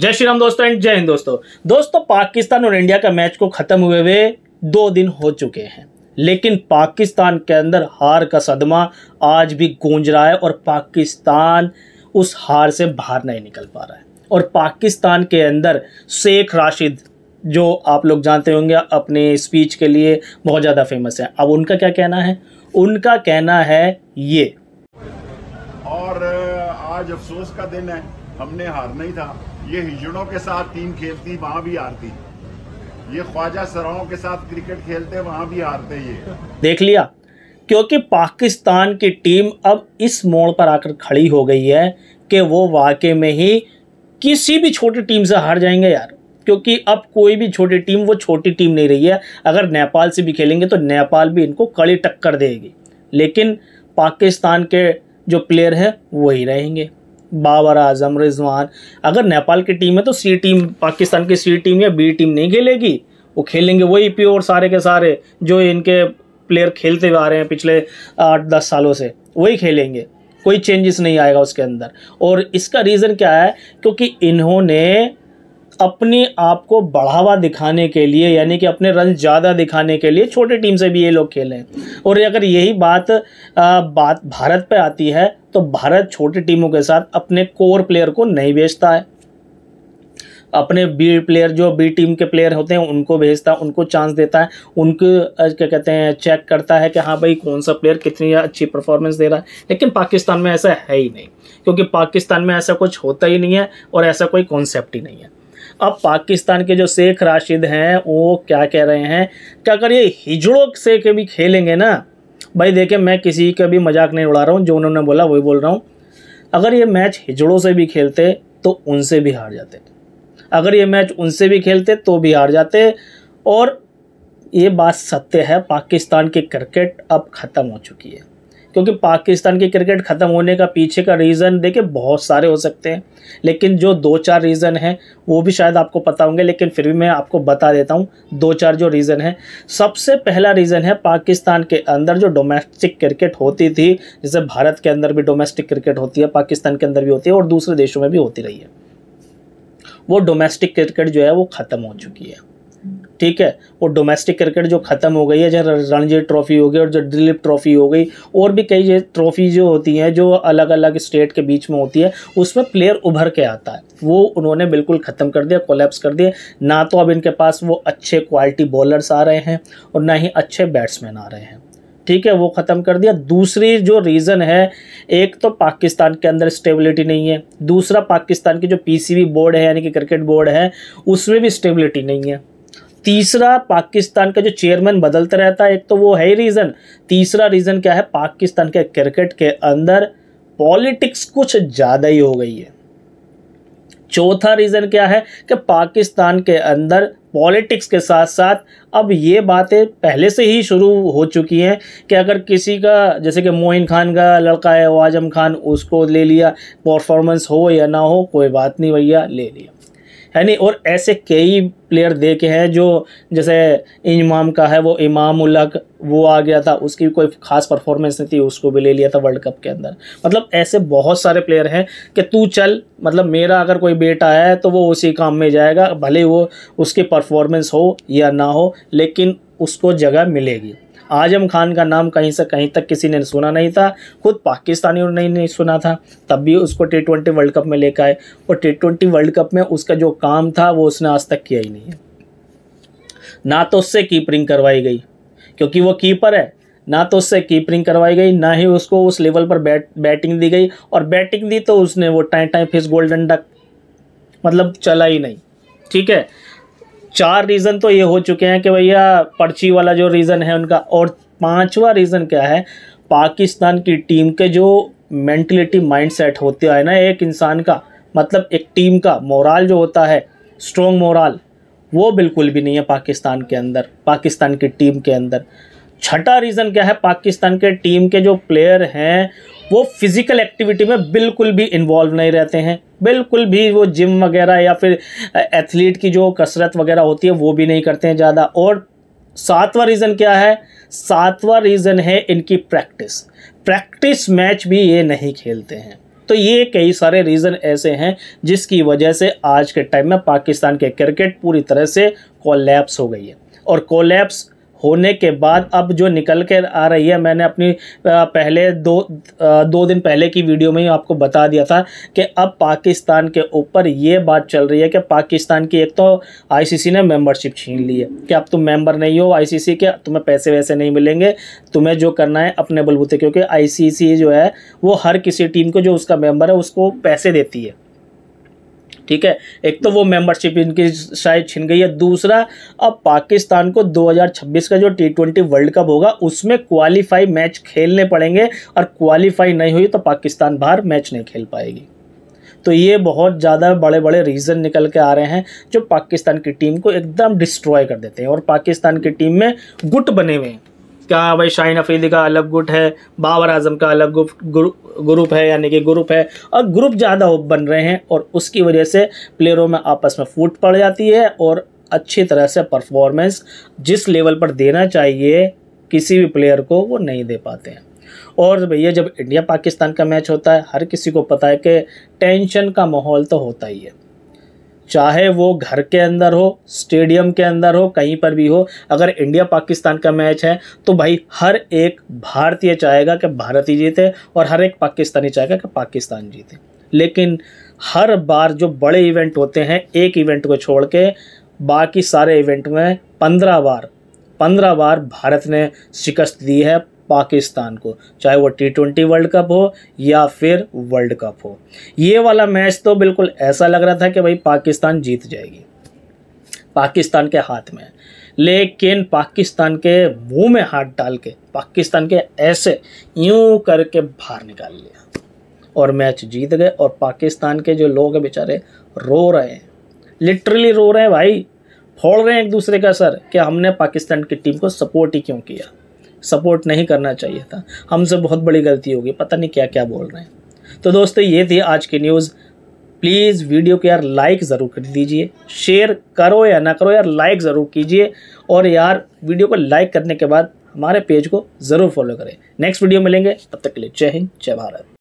जय श्री राम दोस्तों एंड जय हिंद दोस्तों। पाकिस्तान और इंडिया का मैच को खत्म हुए हुए 2 दिन हो चुके हैं, लेकिन पाकिस्तान के अंदर हार का सदमा आज भी गूंज रहा है और पाकिस्तान उस हार से बाहर नहीं निकल पा रहा है। और पाकिस्तान के अंदर शेख राशिद, जो आप लोग जानते होंगे, अपने स्पीच के लिए बहुत ज़्यादा फेमस है। अब उनका क्या कहना है? उनका कहना है ये, और आज अफसोस का दिन है, हमने हारना ही था। ये हिजड़ों के साथ टीम खेलती वहाँ भी हारती, ये ख्वाजा सराओं के साथ क्रिकेट खेलते वहाँ भी हारते। ये देख लिया, क्योंकि पाकिस्तान की टीम अब इस मोड़ पर आकर खड़ी हो गई है कि वो वाकई में ही किसी भी छोटी टीम से हार जाएंगे यार, क्योंकि अब कोई भी छोटी टीम वो छोटी टीम नहीं रही है। अगर नेपाल से भी खेलेंगे तो नेपाल भी इनको कड़ी टक्कर देगी, लेकिन पाकिस्तान के जो प्लेयर हैं वही रहेंगे, बाबर आजम, रिजवान। अगर नेपाल की टीम है तो सी टीम, पाकिस्तान की सी टीम या बी टीम नहीं खेलेगी, वो खेलेंगे वही प्योर सारे के सारे जो इनके प्लेयर खेलते हुए आ रहे हैं पिछले 8-10 सालों से, वही खेलेंगे। कोई चेंजेस नहीं आएगा उसके अंदर। और इसका रीज़न क्या है? क्योंकि इन्होंने अपने आप को बढ़ावा दिखाने के लिए, यानी कि अपने रन ज़्यादा दिखाने के लिए छोटे टीम से भी ये लोग खेलें। और अगर यही बात भारत पे आती है तो भारत छोटी टीमों के साथ अपने कोर प्लेयर को नहीं भेजता है, अपने बी प्लेयर जो बी टीम के प्लेयर होते हैं उनको भेजता है, उनको चांस देता है, उनको क्या कहते हैं चेक करता है कि हाँ भाई कौन सा प्लेयर कितनी अच्छी परफॉर्मेंस दे रहा है। लेकिन पाकिस्तान में ऐसा है ही नहीं, क्योंकि पाकिस्तान में ऐसा कुछ होता ही नहीं है और ऐसा कोई कॉन्सेप्ट ही नहीं है। अब पाकिस्तान के जो शेख राशिद हैं वो क्या कह रहे हैं कि अगर ये हिजड़ों से कभी खेलेंगे ना, भाई देखें, मैं किसी का भी मजाक नहीं उड़ा रहा हूँ, जो उन्होंने बोला वही बोल रहा हूँ। अगर ये मैच हिजड़ों से भी खेलते तो उनसे भी हार जाते, अगर ये मैच उनसे भी खेलते तो भी हार जाते। और ये बात सत्य है, पाकिस्तान की क्रिकेट अब ख़त्म हो चुकी है। क्योंकि पाकिस्तान की क्रिकेट ख़त्म होने का पीछे का रीज़न देखे बहुत सारे हो सकते हैं, लेकिन जो 2-4 रीज़न हैं वो भी शायद आपको पता होंगे, लेकिन फिर भी मैं आपको बता देता हूँ 2-4 जो रीज़न हैं। सबसे पहला रीज़न है पाकिस्तान के अंदर जो डोमेस्टिक क्रिकेट होती थी, जैसे भारत के अंदर भी डोमेस्टिक क्रिकेट होती है, पाकिस्तान के अंदर भी होती है और दूसरे देशों में भी होती रही है, वो डोमेस्टिक क्रिकेट जो है वो ख़त्म हो चुकी है। ठीक है, वो डोमेस्टिक क्रिकेट जो ख़त्म हो गई है, जैसे रणजी ट्रॉफ़ी हो गई और जो दिलीप ट्रॉफ़ी हो गई और भी कई ट्रॉफ़ी जो होती हैं जो अलग अलग स्टेट के बीच में होती है, उसमें प्लेयर उभर के आता है, वो उन्होंने बिल्कुल ख़त्म कर दिया, कोलैप्स कर दिया। ना तो अब इनके पास वो अच्छे क्वालिटी बॉलर्स आ रहे हैं और ना ही अच्छे बैट्समैन आ रहे हैं। ठीक है, वो ख़त्म कर दिया। दूसरी जो रीज़न है, एक तो पाकिस्तान के अंदर स्टेबिलिटी नहीं है, दूसरा पाकिस्तान की जो PCB बोर्ड है यानी कि क्रिकेट बोर्ड है उसमें भी स्टेबिलिटी नहीं है, तीसरा पाकिस्तान का जो चेयरमैन बदलता रहता है, एक तो वो है ही रीज़न। तीसरा रीज़न क्या है? पाकिस्तान के क्रिकेट के अंदर पॉलिटिक्स कुछ ज़्यादा ही हो गई है। चौथा रीज़न क्या है? कि पाकिस्तान के अंदर पॉलिटिक्स के साथ साथ अब ये बातें पहले से ही शुरू हो चुकी हैं कि अगर किसी का, जैसे कि मोईन खान का लड़का है वाजम खान, उसको ले लिया, परफॉर्मेंस हो या ना हो कोई बात नहीं भैया, ले लिया, है नहीं। और ऐसे कई प्लेयर देखे हैं, जो जैसे इमाम का है वो इमामुलक, वो आ गया था, उसकी कोई ख़ास परफॉर्मेंस नहीं थी, उसको भी ले लिया था वर्ल्ड कप के अंदर। मतलब ऐसे बहुत सारे प्लेयर हैं कि तू चल, मतलब मेरा अगर कोई बेटा है तो वो उसी काम में जाएगा, भले वो उसकी परफॉर्मेंस हो या ना हो, लेकिन उसको जगह मिलेगी। आजम खान का नाम कहीं से कहीं तक किसी ने सुना नहीं था, खुद पाकिस्तानियों ने नहीं सुना था, तब भी उसको T20 वर्ल्ड कप में लेकर आए, और T20 वर्ल्ड कप में उसका जो काम था वो उसने आज तक किया ही नहीं है। ना तो उससे कीपरिंग करवाई गई, क्योंकि वो कीपर है, ना तो उससे कीपरिंग करवाई गई, ना ही उसको उस लेवल पर बैटिंग दी गई, और बैटिंग दी तो उसने वो टाइम फिश गोल्डन डक, मतलब चला ही नहीं। ठीक है, 4 रीज़न तो ये हो चुके हैं कि भैया पर्ची वाला जो रीज़न है उनका। और 5वां रीज़न क्या है? पाकिस्तान की टीम के जो मेंटलिटी, माइंडसेट होते है ना एक इंसान का, मतलब एक टीम का मोराल जो होता है, स्ट्रॉन्ग मोराल, वो बिल्कुल भी नहीं है पाकिस्तान के अंदर, पाकिस्तान की टीम के अंदर। 6ठा रीज़न क्या है? पाकिस्तान के टीम के जो प्लेयर हैं वो फिज़िकल एक्टिविटी में बिल्कुल भी इन्वॉल्व नहीं रहते हैं, बिल्कुल भी वो जिम वगैरह या फिर एथलीट की जो कसरत वगैरह होती है वो भी नहीं करते हैं ज़्यादा। और 7वां रीज़न क्या है? 7वां रीज़न है इनकी प्रैक्टिस। प्रैक्टिस मैच भी ये नहीं खेलते हैं, तो ये कई सारे रीज़न ऐसे हैं जिसकी वजह से आज के टाइम में पाकिस्तान के क्रिकेट पूरी तरह से कोलैप्स हो गई है। और कोलैप्स होने के बाद अब जो निकल के आ रही है, मैंने अपनी पहले दो दिन पहले की वीडियो में ही आपको बता दिया था कि अब पाकिस्तान के ऊपर ये बात चल रही है कि पाकिस्तान की एक तो आईसीसी ने मेंबरशिप छीन ली है कि अब तुम मेंबर नहीं हो आईसीसी के, तुम्हें पैसे वैसे नहीं मिलेंगे, तुम्हें जो करना है अपने बलबूते, क्योंकि आईसीसी जो है वो हर किसी टीम को जो उसका मेंबर है उसको पैसे देती है, ठीक है। एक तो वो मेंबरशिप इनकी शायद छिन गई है। दूसरा, अब पाकिस्तान को 2026 का जो T20 वर्ल्ड कप होगा उसमें क्वालिफाई मैच खेलने पड़ेंगे और क्वालिफाई नहीं हुई तो पाकिस्तान बाहर मैच नहीं खेल पाएगी। तो ये बहुत ज़्यादा बड़े बड़े रीज़न निकल के आ रहे हैं जो पाकिस्तान की टीम को एकदम डिस्ट्रॉय कर देते हैं। और पाकिस्तान की टीम में गुट बने हुए हैं, क्या भाई शाहिन अफ्रीदी का अलग गुट है, बाबर आजम का अलग ग्रुप है, यानी कि ग्रुप है और ग्रुप ज़्यादा बन रहे हैं और उसकी वजह से प्लेयरों में आपस में फूट पड़ जाती है और अच्छी तरह से परफॉर्मेंस जिस लेवल पर देना चाहिए किसी भी प्लेयर को वो नहीं दे पाते हैं। और भैया जब इंडिया पाकिस्तान का मैच होता है हर किसी को पता है कि टेंशन का माहौल तो होता ही है, चाहे वो घर के अंदर हो, स्टेडियम के अंदर हो, कहीं पर भी हो। अगर इंडिया पाकिस्तान का मैच है तो भाई हर एक भारतीय चाहेगा कि भारत ही जीते और हर एक पाकिस्तानी चाहेगा कि पाकिस्तान जीते। लेकिन हर बार जो बड़े इवेंट होते हैं, एक इवेंट को छोड़ के बाकी सारे इवेंट में 15 बार भारत ने शिकस्त दी है पाकिस्तान को, चाहे वो T20 वर्ल्ड कप हो या फिर वर्ल्ड कप हो। ये वाला मैच तो बिल्कुल ऐसा लग रहा था कि भाई पाकिस्तान जीत जाएगी, पाकिस्तान के हाथ में, लेकिन पाकिस्तान के मुंह में हाथ डाल के पाकिस्तान के ऐसे यूं करके बाहर निकाल लिया और मैच जीत गए। और पाकिस्तान के जो लोग हैं बेचारे रो रहे हैं, लिटरली रो रहे हैं भाई, फोड़ रहे हैं एक दूसरे का सर कि हमने पाकिस्तान की टीम को सपोर्ट ही क्यों किया, सपोर्ट नहीं करना चाहिए था, हमसे बहुत बड़ी गलती होगी, पता नहीं क्या क्या बोल रहे हैं। तो दोस्तों ये थी आज की न्यूज़। प्लीज़ वीडियो को यार लाइक ज़रूर कर दीजिए, शेयर करो या ना करो यार लाइक ज़रूर कीजिए। और यार वीडियो को लाइक करने के बाद हमारे पेज को ज़रूर फॉलो करें। नेक्स्ट वीडियो मिलेंगे, तब तक के लिए जय हिंद जय भारत।